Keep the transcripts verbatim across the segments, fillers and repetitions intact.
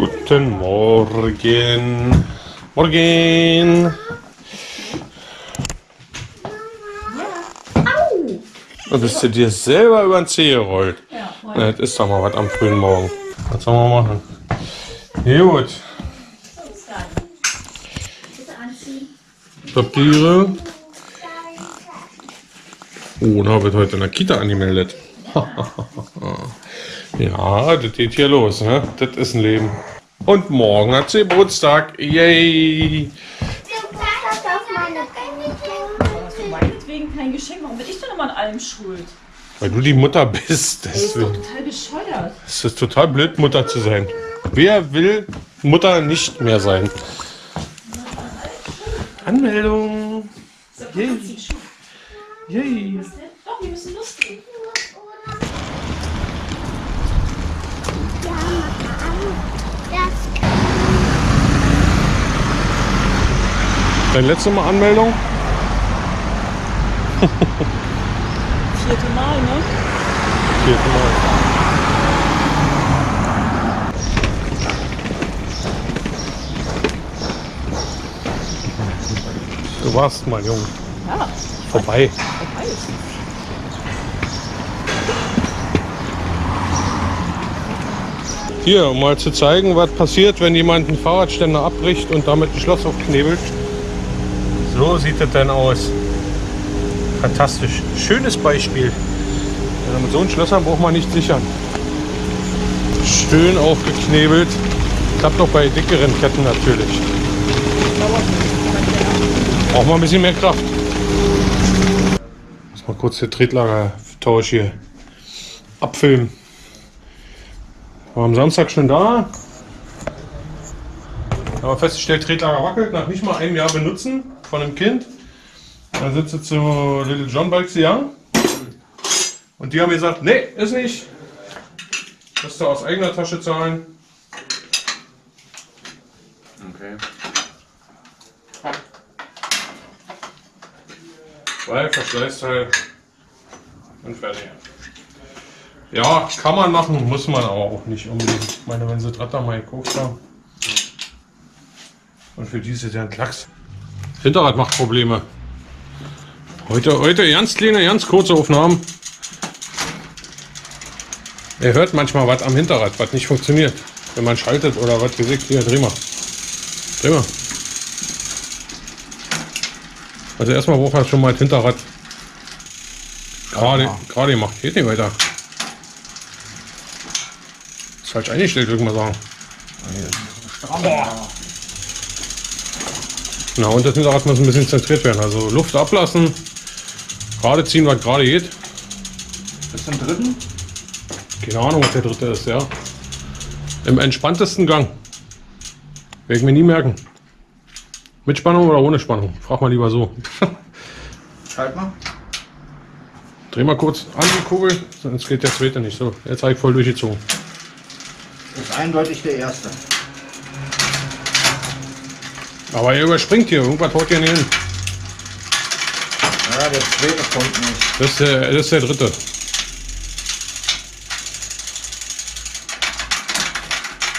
Guten Morgen. Morgen. Da bist du dir selber über den Zeh gerollt. Ja, na, das ist doch mal was am frühen Morgen. Was sollen wir machen? Gut. Papiere. Oh, und habe heute in der Kita angemeldet. Ja, das geht hier los, ne? Das ist ein Leben. Und morgen hat sie Geburtstag. Yay! Also meinetwegen kein Geschenk. Warum bin ich denn immer an allem schuld? Weil du die Mutter bist. Das ist doch total bescheuert. Es ist total blöd, Mutter zu sein. Wer will Mutter nicht mehr sein? Anmeldung. So, yay. Yay. Was denn? Doch, wir müssen lustig. Dein letztes Mal Anmeldung? Vierte Mal, ne? Vierte Mal. Du warst mal jung. Ja. Vorbei. Vorbei ist es. Hier, um mal zu zeigen, was passiert, wenn jemand einen Fahrradständer abbricht und damit ein Schloss aufknebelt. So sieht das dann aus. Fantastisch. Schönes Beispiel. Also mit so einem Schlössern braucht man nicht sichern. Schön aufgeknebelt. Klappt auch bei dickeren Ketten natürlich. Braucht mal ein bisschen mehr Kraft. Muss mal kurz den Tretlagertausch hier abfilmen. War am Samstag schon da, aber festgestellt, Tretlager wackelt, nach nicht mal einem Jahr benutzen von einem Kind. Dann sitzt sie zu Little John Bikes ja und die haben gesagt, nee, ist nicht. Musst du aus eigener Tasche zahlen. Okay. Weil Verschleißteil und fertig. Ja, kann man machen, muss man aber auch nicht unbedingt. Ich meine, wenn sie Dratter mal geguckt haben. Und für die ist es ja ein Klacks. Hinterrad macht Probleme. Heute, heute ganz kleine, ganz kurze Aufnahmen. Ihr hört manchmal was am Hinterrad, was nicht funktioniert. Wenn man schaltet oder was gesagt, hier, dreh mal. Dreh mal. Also erstmal braucht man schon mal das Hinterrad. Gerade, gerade macht, geht nicht weiter. Falsch eingestellt, würde ich mal sagen. Boah. Na, und das Hinterrad muss ein bisschen zentriert werden. Also Luft ablassen, gerade ziehen, was gerade geht. Bis zum dritten? Keine Ahnung, was der dritte ist, ja. Im entspanntesten Gang. Werde ich mir nie merken. Mit Spannung oder ohne Spannung? Frag mal lieber so. Schalt mal. Dreh mal kurz an die Kugel, sonst geht der zweite nicht. So, jetzt habe ich voll durchgezogen. Das ist eindeutig der erste. Aber er überspringt hier, irgendwas haut hier nicht hin. Ja, der zweite kommt nicht. Das ist der, das ist der dritte.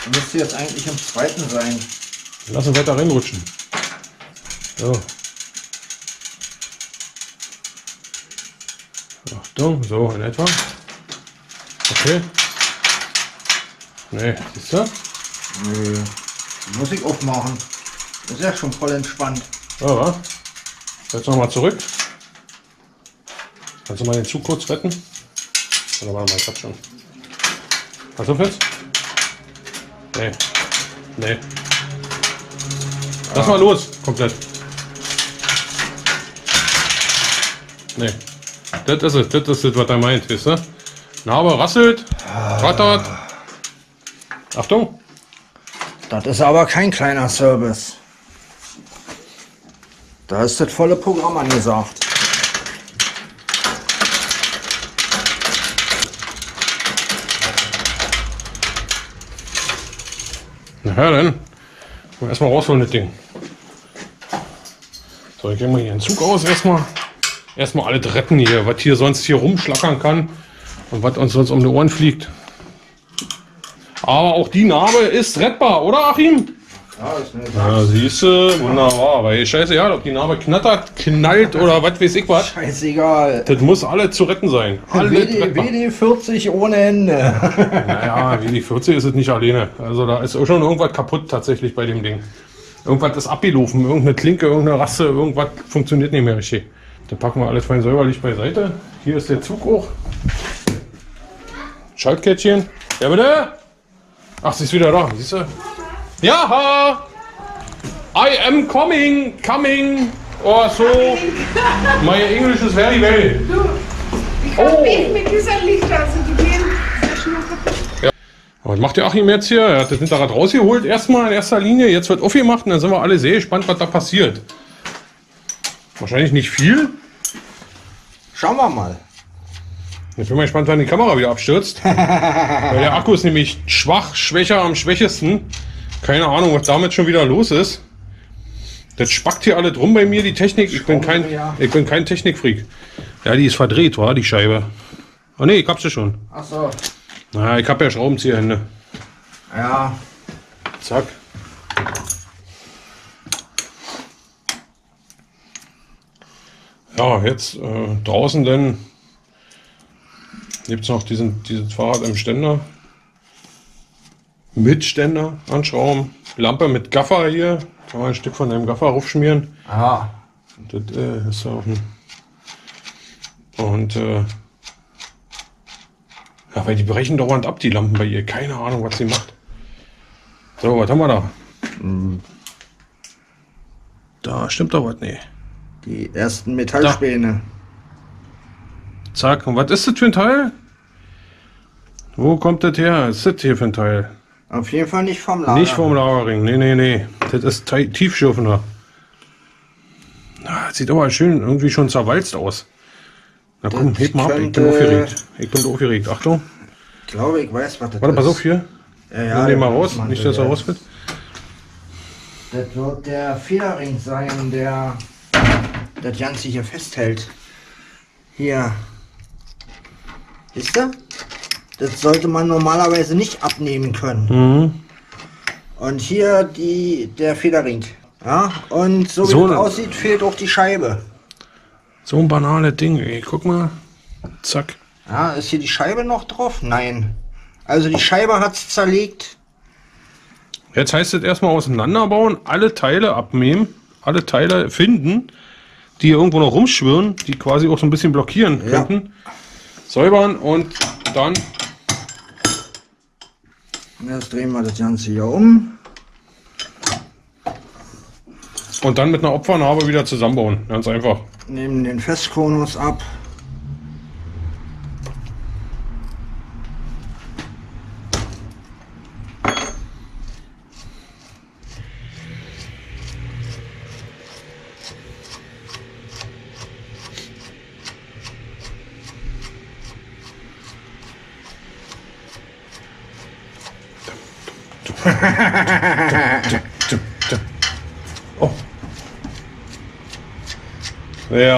Dann müsste jetzt eigentlich im zweiten sein. Lass uns weiter reinrutschen. So. Achtung, so in etwa. Okay. Nee, siehst du? Nee. Muss ich aufmachen. Ist ja schon voll entspannt. Ja, wa? Jetzt nochmal zurück. Kannst du mal den Zug kurz retten? Oder warte mal, ich hab schon. Hast du fest? Nee. Nee. Lass ah. mal los, komplett. Nee. Das ist es, das ist es, was er meint, weißt du? Narbe rasselt, rattert. Achtung! Das ist aber kein kleiner Service. Da ist das volle Programm angesagt. Na ja, dann. Erstmal rausholen das Ding. So, ich gehe mal hier den Zug aus. Erstmal erstmal alles retten hier, was hier sonst hier rumschlackern kann und was uns sonst um die Ohren fliegt. Aber auch die Narbe ist rettbar, oder Achim? Ja, ist nicht. Ja, siehst du, wunderbar. Weil scheißegal, ob die Narbe knattert, knallt oder was weiß ich was. Scheißegal. Das muss alle zu retten sein. W D vierzig ohne Ende. Naja, W D vierzig ist es nicht alleine. Also da ist auch schon irgendwas kaputt tatsächlich bei dem Ding. Irgendwas ist abgelaufen, irgendeine Klinke, irgendeine Rasse, irgendwas funktioniert nicht mehr richtig. Dann packen wir alles fein säuberlich beiseite. Hier ist der Zug auch. Schaltkettchen. Ja, bitte? Ach, sie ist wieder da, siehst du? Ja! I am coming, coming! Or so. My English is very well. Du, ich hab oh. nicht mit dieser Lichter, also die gehen sehr schnell kaputt. Ja. Was macht der Achim jetzt hier? Er hat das Hinterrad rausgeholt, erstmal in erster Linie. Jetzt wird aufgemacht und dann sind wir alle sehr gespannt, was da passiert. Wahrscheinlich nicht viel. Schauen wir mal. Ich bin mal gespannt, wann die Kamera wieder abstürzt. Weil der Akku ist nämlich schwach, schwächer, am schwächesten. Keine Ahnung, was damit schon wieder los ist. Das spackt hier alle drum bei mir, die Technik. Ich bin kein, ich bin kein Technikfreak. Ja, die ist verdreht, war die Scheibe. Oh ne, ich hab sie schon. Ach so. Na, ich hab ja Schraubenzieherhände. Ja. Zack. Ja, jetzt äh, draußen denn gibt es noch diesen, diesen Fahrrad im Ständer. Mit Ständer anschrauben. Lampe mit Gaffer hier. Kann man ein Stück von dem Gaffer raufschmieren. Ah. Das äh, ist ja auch ein. Und äh, ja, weil die brechen dauernd ab, die Lampen bei ihr. Keine Ahnung, was sie macht. So, was haben wir da? Hm. Da stimmt doch was, nee. Die ersten Metallspäne. Da. Zack, und was ist das für ein Teil? Wo kommt das her? Was ist das hier für ein Teil? Auf jeden Fall nicht vom Lagerring. Nicht vom Lagerring, nee, nee, nee. Das ist tiefschürfender. Das sieht aber schön irgendwie schon zerwalzt aus. Na komm, das heb mal ab, ich bin aufgeregt. Ich bin aufgeregt, Achtung. Ich glaube, ich weiß, was das Warte, ist. Warte, pass auf hier. Ja, ja, nimm den mal raus, nicht, dass er raus wird. Das wird der Federring sein, der das Ganze hier festhält. Hier. Siehst du? Das sollte man normalerweise nicht abnehmen können. Mhm. Und hier die, der Federring. Ja? Und so wie so es aussieht, fehlt auch die Scheibe. So ein banales Ding, ey. Guck mal. Zack. Ja, ist hier die Scheibe noch drauf? Nein. Also die Scheibe hat es zerlegt. Jetzt heißt es erstmal auseinanderbauen, alle Teile abnehmen, alle Teile finden, die hier irgendwo noch rumschwirren, die quasi auch so ein bisschen blockieren ja. könnten. Säubern und dann... Jetzt drehen wir das Ganze hier um. Und dann mit einer Opfernarbe wieder zusammenbauen, ganz einfach. Nehmen den Festkonus ab. Oh. Ja.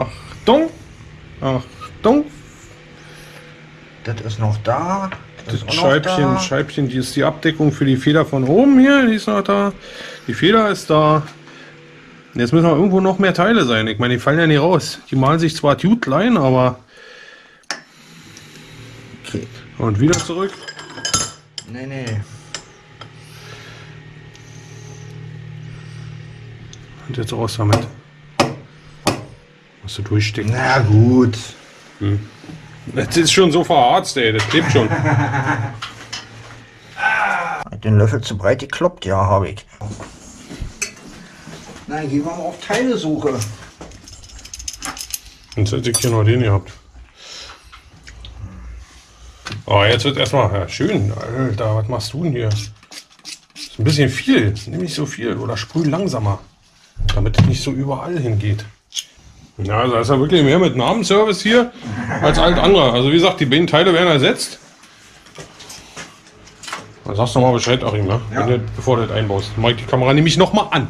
Achtung. Achtung. Das ist noch da. Das, das Scheibchen, noch da. Scheibchen, die ist die Abdeckung für die Feder von oben hier. Die ist noch da. Die Feder ist da. Jetzt müssen wir irgendwo noch mehr Teile sein. Ich meine, die fallen ja nicht raus. Die malen sich zwar gut klein, aber. Okay. Und wieder zurück. Nee, nee. Und jetzt raus damit. Musst du durchstecken. Na gut. Hm. Das ist schon so verharzt, ey. Das klebt schon. Den Löffel zu breit gekloppt, ja, habe ich. Na, gehen wir mal auf Teilesuche. Jetzt hätte ich hier noch den gehabt. Oh, jetzt wird erstmal ja, schön. Alter, was machst du denn hier? Ist ein bisschen viel. Nimm nicht so viel oder sprüh langsamer, damit es nicht so überall hingeht. Ja, also da ist ja wirklich mehr mit Namenservice hier als alt andere. Also wie gesagt, die beiden Teile werden ersetzt. Dann sagst du nochmal Bescheid, Achim, ne? Ja. Wenn du, bevor du das einbaust. Dann mach ich die Kamera nämlich nochmal an.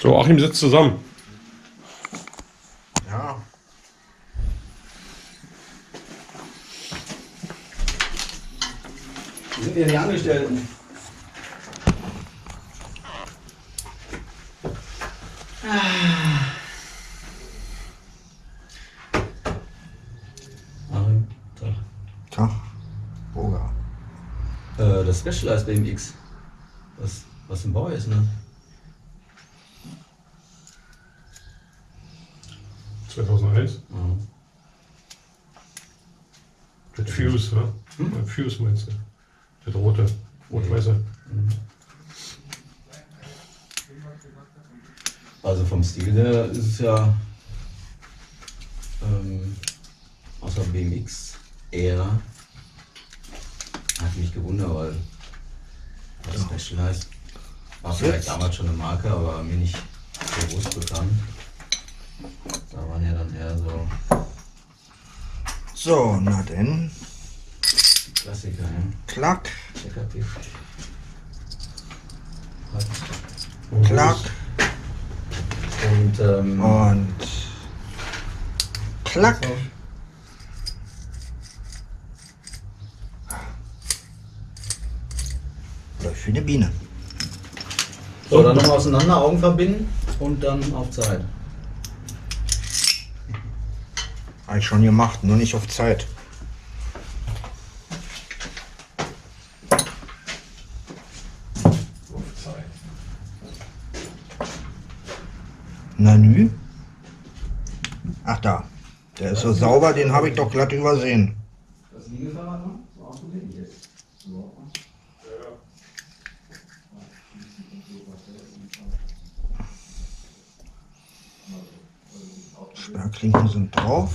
So, Achim sitzt zusammen. Ja. Wir sind ja die Angestellten. Mario, Tag. Tag. Boga. Äh, das Specialized B M X. Was, was im Bau ist, ne? zweitausendeins? Mhm. Mit Fuse, ne? Hm? Mit Fuse meinst du? Das rote, rot-weiße. Mhm. Also vom Stil her ist es ja ähm, außer B M X eher, hat mich gewundert, weil das ja. Specialized war vielleicht damals schon eine Marke, aber mir nicht bewusst bekannt. Da waren ja dann eher so. So, na denn. Klassiker, ne? Klack. Und Klack. Und, ähm, und Klack. So. Läuft wie eine Biene. So, dann nochmal auseinander, Augen verbinden und dann auf Zeit. Habe ich schon gemacht, nur nicht auf Zeit. Na nü? Ach da, der ist so sauber, den habe ich doch glatt übersehen. Das Liegefahrrad noch? War auch gesehen jetzt. Sperrklinken sind drauf.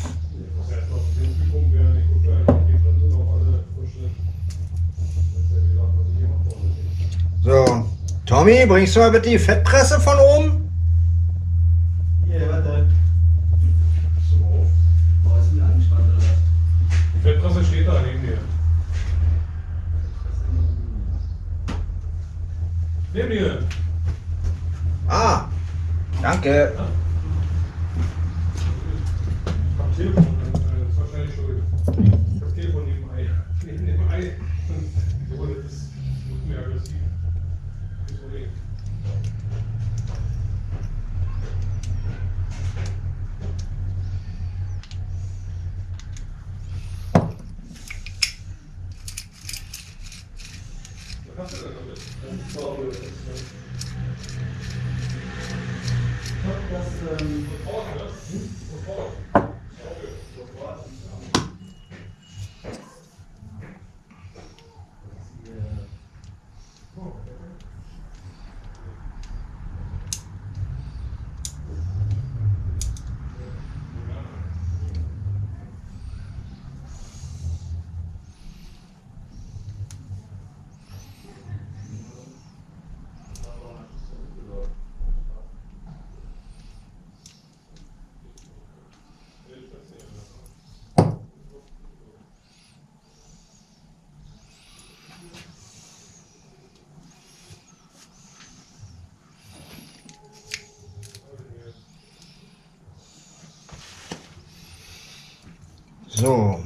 So, Tommy, bringst du mal bitte die Fettpresse von oben? Ah, danke. Ich hab Telefon, das ist wahrscheinlich schuld. Ich hab Telefon neben dem Ei. Neben dem Ei. Das ist mehr aggressiv. Was hast du denn damit? Das ist sauber. Das, ähm, sofort, ne? Hm? Sofort. Okay. Sofort. So.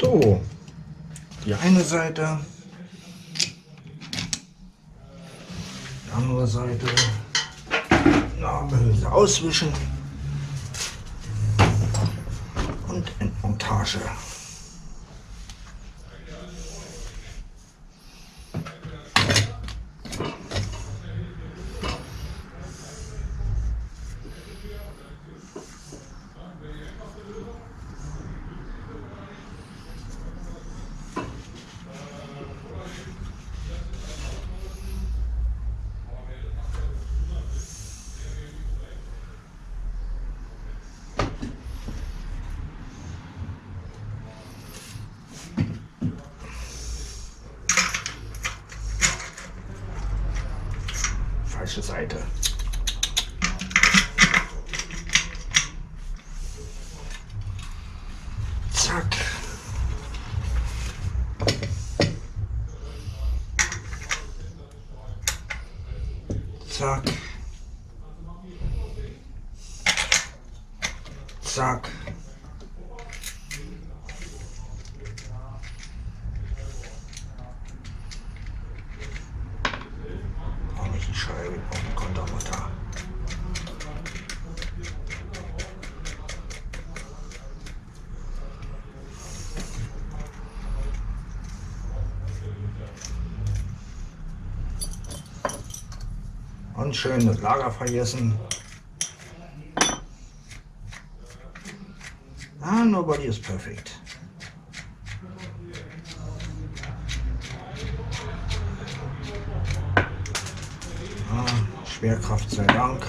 So, die eine Seite, die andere Seite, Nabelhülse auswischen und Endmontage. Seite. Zack. Zack. Zack. Schön das Lager vergessen. Ah, nobody is perfect. Ah, Schwerkraft sei Dank.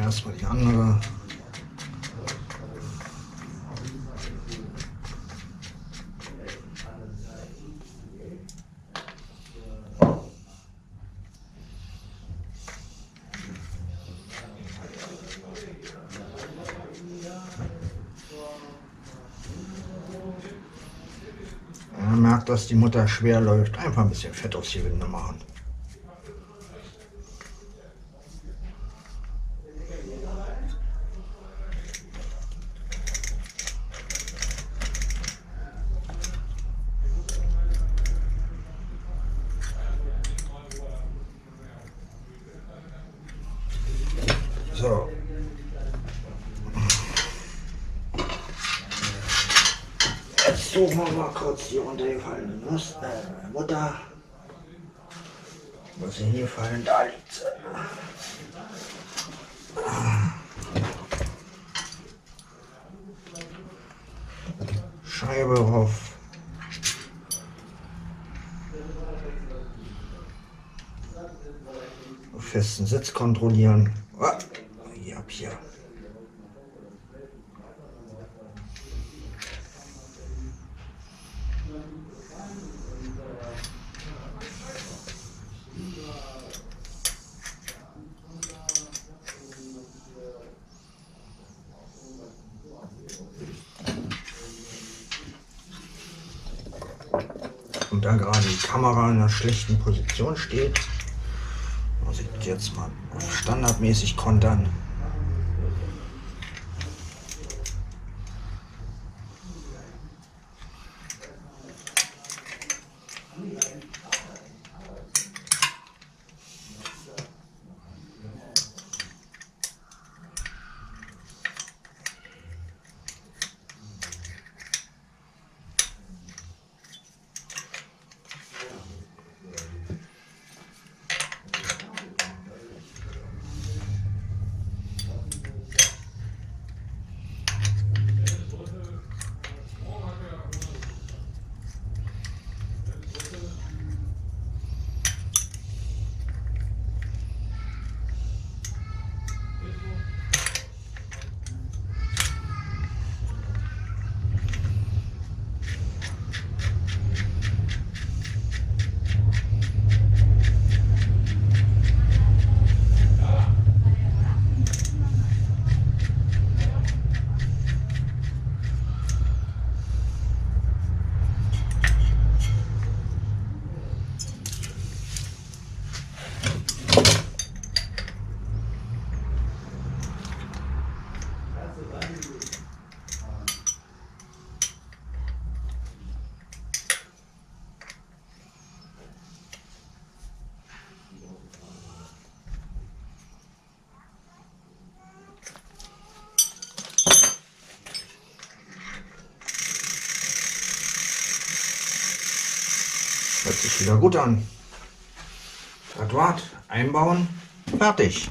Erstmal die andere. Man merkt, dass die Mutter schwer läuft. Einfach ein bisschen Fett aufs Gewinde machen. Suchen wir mal kurz die runtergefallene Nuss, äh, Mutter. Muss sie hier fallen, da liegt sie. Scheibe rauf. Auf festen Sitz kontrollieren. Oh, hier ab hier. Und da gerade die Kamera in einer schlechten Position steht, muss ich jetzt mal standardmäßig kontern. sich wieder gut an. Quadrat einbauen, fertig.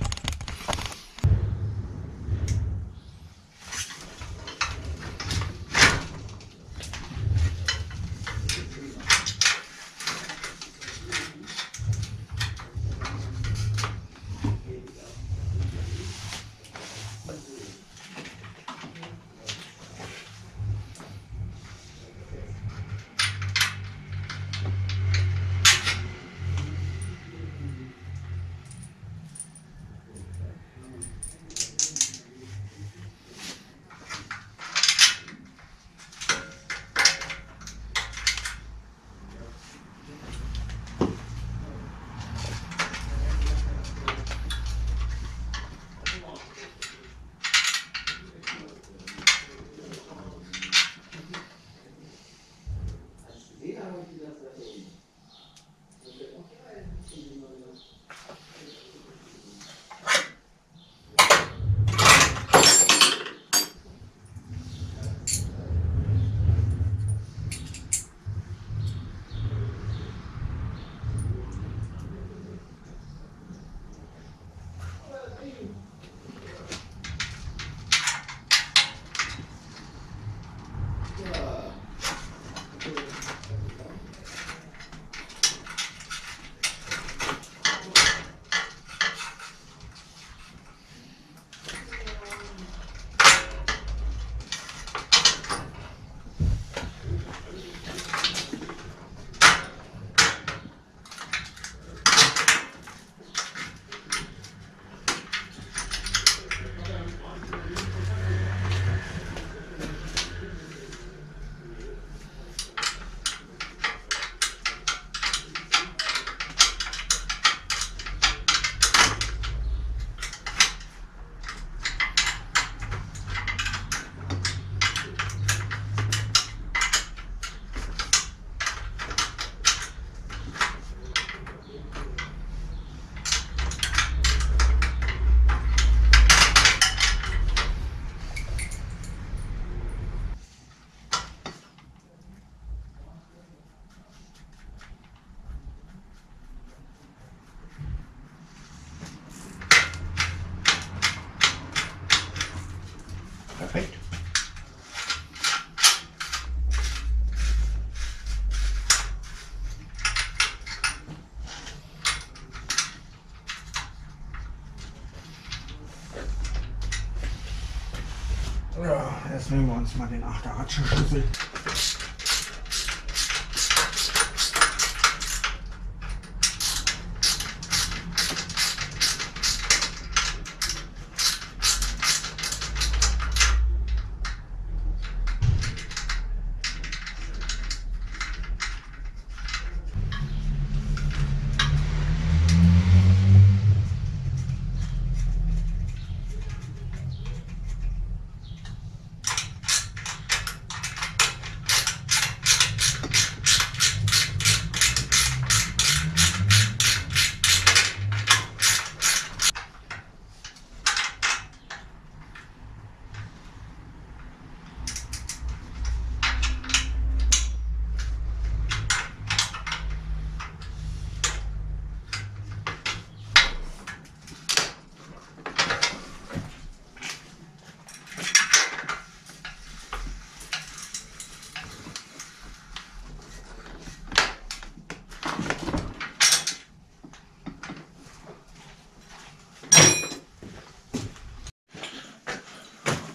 Jetzt nehmen wir uns mal den achter Ratschenschlüssel.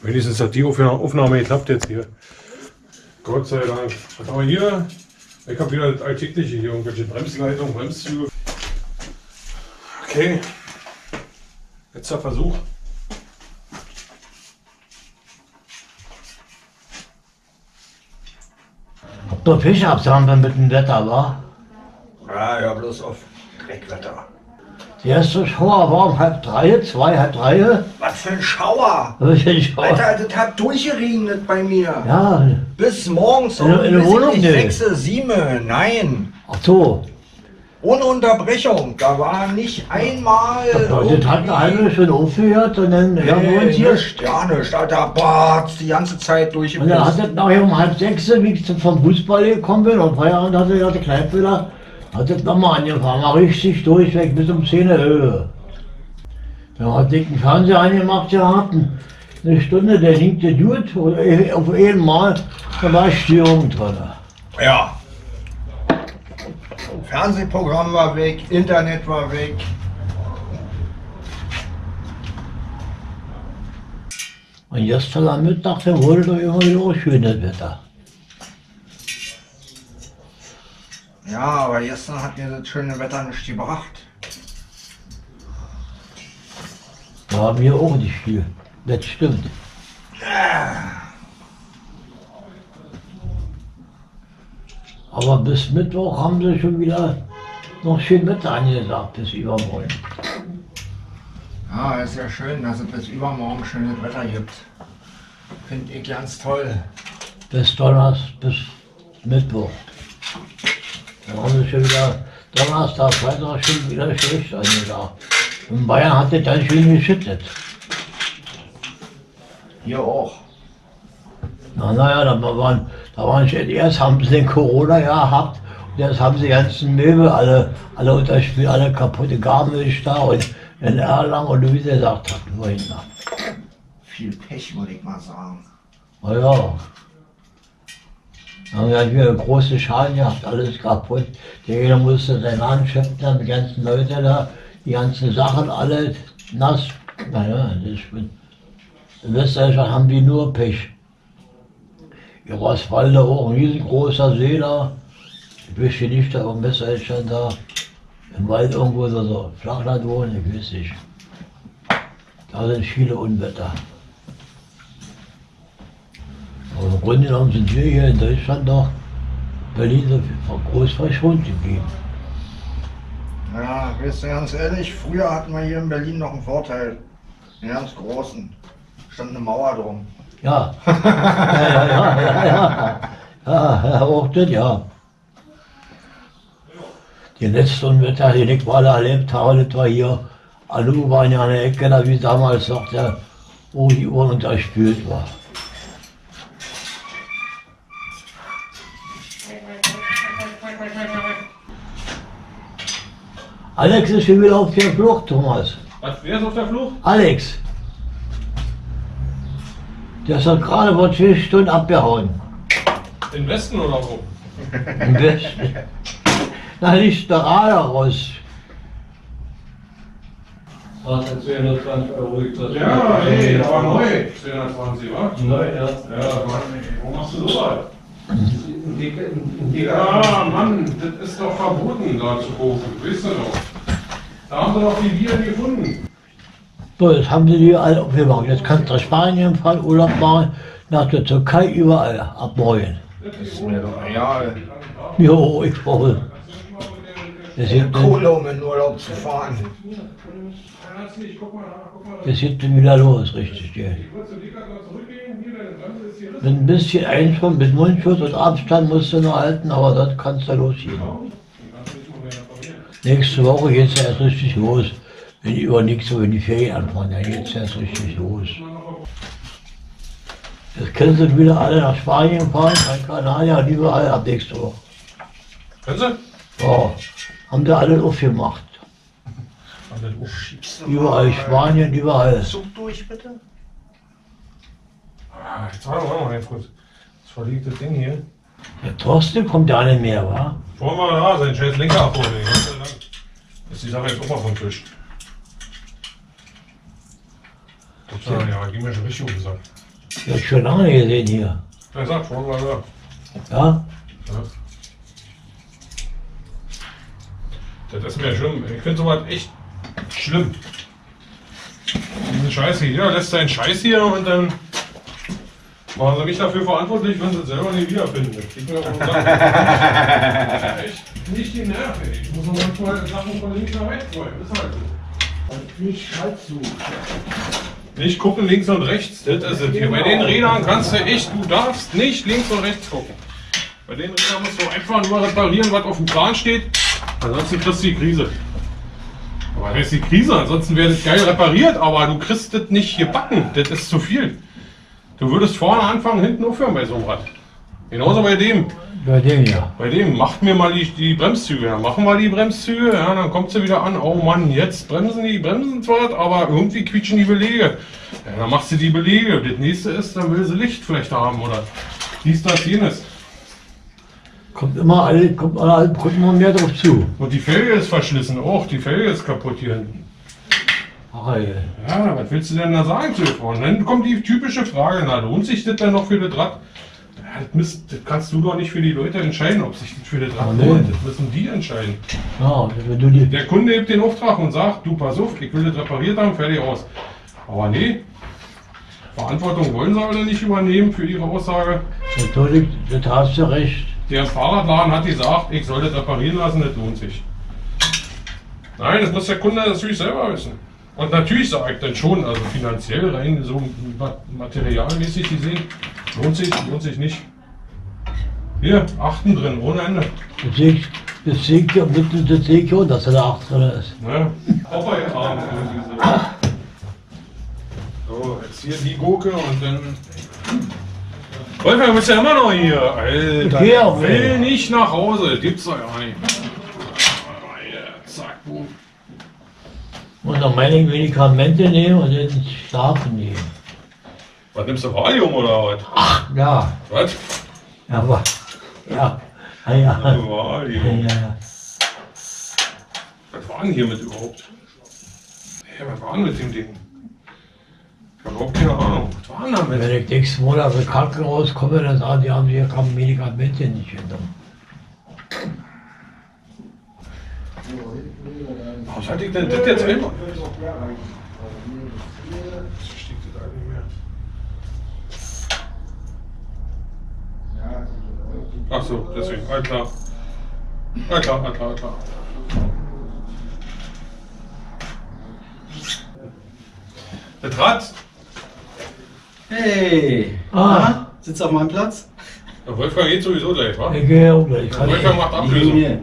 Wenigstens hat die Aufnahme geklappt jetzt hier. Gott sei Dank. Was haben wir hier? Ich habe wieder das Alltägliche hier. Irgendwelche Bremsleitungen, Bremszüge. Okay. Letzter Versuch. Habt ihr Pech gehabt mit dem Wetter, wa? Ja, ja, bloß auf Dreckwetter. Die erste Schauer war um halb drei, zwei, halb drei. Was für ein Schauer! Was für ein Schauer. Alter, das hat durchgeregnet bei mir. Ja. Bis morgens um sechs, sieben, nein. Ach so. Ohne Unterbrechung. Da war nicht einmal. Das, das hat eine halbe Stunde aufgehört und dann. Nee, ja, nicht, ja, nicht. Alter, Bart, die ganze Zeit durchgeregnet. Und er hat das nachher um halb sechs, wie ich vom Fußball gekommen bin, und Feierabend hatte er die Kleidwiller. Hat das nochmal angefangen, mal richtig durchweg bis um zehn Uhr. Da hat ich den Fernseher angemacht gehabt, eine Stunde, der hinkte gut, und auf einmal, da war Störung drin. Ja. Fernsehprogramm war weg, Internet war weg. Und gestern am Mittag, da wurde doch immer wieder schönes Wetter. Ja, aber gestern hat mir das schöne Wetter nicht gebracht. Da haben wir auch nicht viel. Das stimmt. Aber bis Mittwoch haben sie schon wieder noch schön Wetter angesagt, bis übermorgen. Ja, ist ja schön, dass es bis übermorgen schönes Wetter gibt. Finde ich ganz toll. Bis Donnerstag, bis Mittwoch. Da haben sie schon wieder Donnerstag, Freitag schon wieder schlecht angesagt. In Bayern hat es ganz schön geschüttet. Hier auch. Na, naja, da waren, da waren schon, erst haben sie den Corona gehabt und erst haben sie die ganzen Möbel, alle, alle unterspielt, alle kaputte Garmisch da und in Erlangen und wie sie gesagt hat, nur hinter. Viel Pech, würde ich mal sagen. Na ja. Dann haben wir große Schalen gehabt, alles kaputt. Jeder musste seinen Hand schöpfen, die ganzen Leute da, die ganzen Sachen alle nass. Naja, das bin. In Westdeutschland haben die nur Pech. In Rosswalde auch ein riesengroßer See da. Ich wüsste nicht, da in Westdeutschland da im Wald irgendwo so Flachland wohnen, ich wüsste nicht. Da sind viele Unwetter. Aber im Grunde genommen sind wir hier in Deutschland doch Berlin so groß verschont geblieben. Ja, wisst ihr, ganz ehrlich, früher hatten wir hier in Berlin noch einen Vorteil. Den ganz großen. Stand eine Mauer drum. Ja. ja, ja, ja, ja, ja. Ja, ja, auch das, ja. Die letzten Unwetter, die ich mal erlebt habe, das war hier Alu war in einer Ecke, da wie damals noch der, wo die Uhren unterspült war. Alex ist schon wieder auf der Flucht, Thomas. Was, wer ist auf der Flucht? Alex. Der ist doch gerade vor zwei Stunden abgehauen. In Westen oder wo? In Westen. Na, nicht gerade raus. Was hat zweihundertzwanzig Euro gekostet? Ja, hey, das war neu. zweihundertzwanzig, wa? Neu, ja. Ja, wo machst du so weit? Ja, Mann, das ist doch verboten, da zu kaufen. Weißt du doch. Da haben sie doch die Bier gefunden. So, jetzt haben sie die alle aufgemacht. Jetzt kannst du nach Spanien fahren, Urlaub machen, nach der Türkei, überall, ab morgen. Das ist mir doch real. Jo, ich brauche. Das ist cool, um in Urlaub zu fahren. Das geht dann wieder los, richtig. Ja. Mit ein bisschen Einschwung, mit Mundschutz und Abstand musst du noch halten, aber das kannst du losgehen. Nächste Woche geht es erst richtig los. Wenn die über nichts über die Ferien anfangen, dann geht es erst richtig los. Jetzt können sie wieder alle nach Spanien fahren, nach Kanada und überall ab nächste Woche. Können sie? Ja, haben sie alle aufgemacht. Überall Spanien, überall. Such durch, bitte. Jetzt warte mal ganz kurz. Das verliegte Ding hier. Der Thorsten kommt ja nicht mehr, wa? Wollen wir da sein, scheiß Lenker abholen. Ist die Sache jetzt auch mal vom Tisch. Ja, ja, ging mir schon richtig um den Sack. Ich hab schon lange nicht gesehen hier. Der Sack, vorhin war da. Ja? Ja. Das ist mir schlimm. Ich finde sowas echt schlimm. Diese Scheiße hier. Jeder lässt seinen Scheiß hier und dann machen sie mich dafür verantwortlich, wenn sie es selber nicht wiederfinden. Das kriegt mir auf den Sack. Echt nicht die Nerven. Ich muss noch manchmal Sachen von links nach rechts wollen. Das ist halt so. Und nicht halt so. Nicht gucken links und rechts, das ist es hier. Bei den Rädern kannst du echt, du darfst nicht links und rechts gucken. Bei den Rädern musst du einfach nur reparieren, was auf dem Plan steht. Ansonsten kriegst du die Krise. Aber das ist die Krise, ansonsten wäre das geil repariert, aber du kriegst das nicht gebacken. Das ist zu viel. Du würdest vorne anfangen, hinten aufhören bei so einem Rad. Genauso bei dem. Bei dem ja. Bei dem, macht mir mal die, die Bremszüge. Ja. Machen wir die Bremszüge, ja, dann kommt sie wieder an. Oh Mann, jetzt bremsen die, bremsen zwar, aber irgendwie quietschen die Belege. Ja, dann macht sie die Belege. Das nächste ist, dann will sie Licht vielleicht haben oder dies, das, jenes. Kommt immer alle, kommt alle, kommt immer mehr drauf zu. Und die Felge ist verschlissen, auch die Felge ist kaputt hier hinten. Ach, ey. Ja, was willst du denn da sagen zu Frauen? Dann kommt die typische Frage, na, lohnt sich das denn noch für das Rad? Ja, das, müsst, das kannst du doch nicht für die Leute entscheiden, ob sich das für das Rad lohnt. Das müssen die entscheiden. Ja, wenn du die Der Kunde hebt den Auftrag und sagt, du pass auf, ich will das repariert haben, fertig aus. Aber nee, Verantwortung wollen sie alle nicht übernehmen für ihre Aussage. Natürlich, das hast du recht. Der Fahrradladen hat gesagt, ich soll das reparieren lassen, das lohnt sich. Nein, das muss der Kunde natürlich selber wissen. Und natürlich sage ich dann schon, also finanziell rein, so materialmäßig gesehen, lohnt sich, lohnt sich nicht. Hier, Achten drin, ohne Ende. Das sehe ich ja, das sehe ich ja, dass da Acht drin ist. Ja, Hopperkram. So, jetzt hier die Gurke und dann... Wolf, du bist ja immer noch hier, Alter. Ich okay, will nicht nach Hause, gibt's doch ja nicht. Zack, boom. Und dann meine ich Medikamente nehmen und dann schlafen nehmen. Was nimmst du, Valium oder was? Ach, ja. Was? Ja, aber. Ja. Ja, ja. Valium. Ja, ja. Was war denn hiermit überhaupt? Hey, was war denn mit dem Ding? Ich habe überhaupt keine Ahnung. Was war denn damit? Wenn ich nächsten Monat aus dem Krankenhaus komme, dann sagen die, haben hier keine Medikamente nicht genommen. Was hatte ich denn das jetzt einmal? Das verstehe ich total nicht mehr. Ach so, deswegen. Alles klar. Alles klar, alles klar, alles klar. Das Rad. Hey. Ah. Sitzt auf meinem Platz? Der Wolfgang geht sowieso gleich, wa? Ich gehe auch gleich. Der Wolfgang macht Ablösung.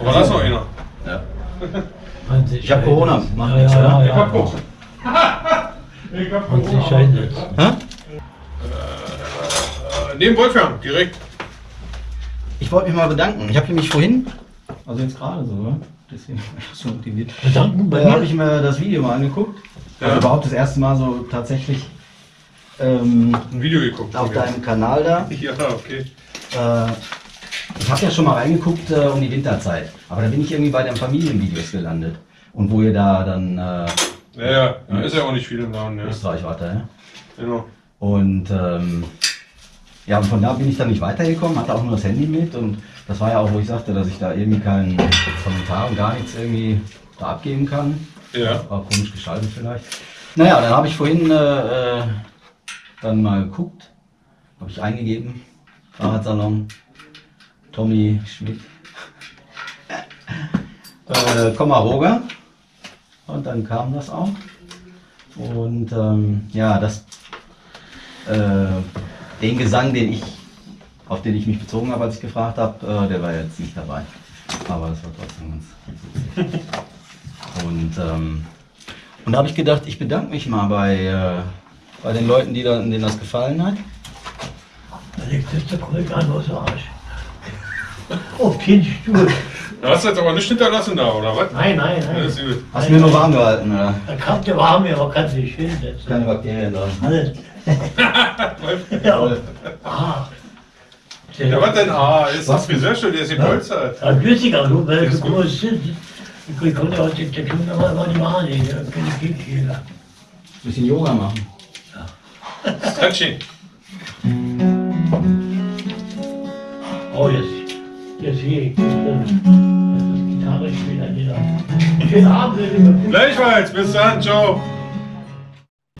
Aber da ist noch einer. Ja. Ich hab Corona. Mach nichts, ja, ja, ja, ich hab Corona. Ich hab Corona. Hä? Äh, neben Wolfgang, direkt. Ich wollte mich mal bedanken. Ich habe nämlich vorhin, also jetzt gerade so, ne? Deswegen war ich so motiviert. Bedanken bei mir? Da habe ich mir das Video mal angeguckt. Ja. Also überhaupt das erste Mal so tatsächlich ähm, ein Video geguckt. Auf deinem jetzt. Kanal da. Ja, okay. Äh, Ich habe ja schon mal reingeguckt äh, um die Winterzeit, aber da bin ich irgendwie bei den Familienvideos gelandet. Und wo ihr da dann... Äh, ja, ja, da ist ja auch nicht viel im Namen. Ja. Österreich weiter, ja? Genau. Und ähm, ja, und von da bin ich dann nicht weitergekommen, hatte auch nur das Handy mit. Und das war ja auch, wo ich sagte, dass ich da irgendwie keinen Kommentar und gar nichts irgendwie da abgeben kann. Ja. War komisch gestaltet vielleicht. Naja, dann habe ich vorhin äh, dann mal geguckt, habe ich eingegeben, Fahrradsalon. Tommy Schmidt, äh, Komaroga, und dann kam das auch. Und ähm, ja, das, äh, den Gesang, den ich, auf den ich mich bezogen habe, als ich gefragt habe, äh, der war jetzt nicht dabei. Aber das war trotzdem ganz witzig. Und, ähm, und da habe ich gedacht, ich bedanke mich mal bei, äh, bei den Leuten, die da, denen das gefallen hat. Da liegt jetzt der Kollege an, aus dem Arsch. Auf den Stuhl. Du hast jetzt aber nicht hinterlassen da, oder was? Nein, nein, nein. Alles übel. Hast du mir nur warm gehalten, oder? Da kam der warm, aber kannst du nicht hinsetzen. Keine Bakterien dran. Alles. Ja, ah. Ja, was denn? Ah, ist das Friseur schon, der ist gepolstert. Ja, Güssiger, du, weil du groß sitzt. Ich konnte aus dem Tattoo nochmal mal die Haare nehmen. Dann kann ich Kickjäger. Ein bisschen Yoga machen. Ja. Stretching. Oh, jetzt. Jetzt hier, das Gitarre spielt an jeder. Schönen Abend. Gleichfalls, bis dann, ciao.